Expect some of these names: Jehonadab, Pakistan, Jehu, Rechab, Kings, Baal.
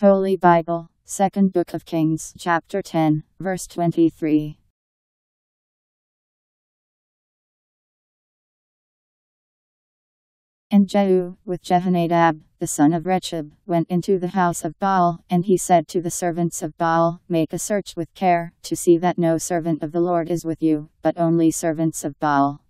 Holy Bible, 2nd Book of Kings, Chapter 10, Verse 23. And Jehu, with Jehonadab, the son of Rechab, went into the house of Baal, and he said to the servants of Baal, "Make a search with care, to see that no servant of the Lord is with you, but only servants of Baal."